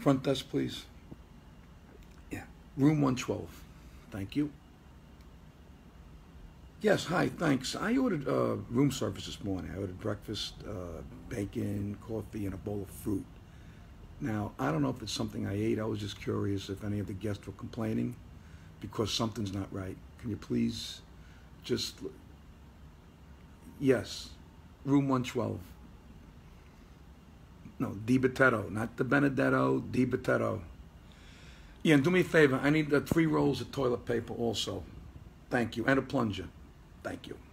Front desk, please. Yeah, room 112. Thank you. Yes, hi, thanks. I ordered room service this morning. I ordered breakfast, bacon, coffee, and a bowl of fruit. Now, I don't know if it's something I ate. I was just curious if any of the guests were complaining because something's not right. Can you please just... Yes, room 112. No, DiBitetto, not the Benedetto, DiBitetto. Yeah, and do me a favor. I need 3 rolls of toilet paper also. Thank you. And a plunger. Thank you.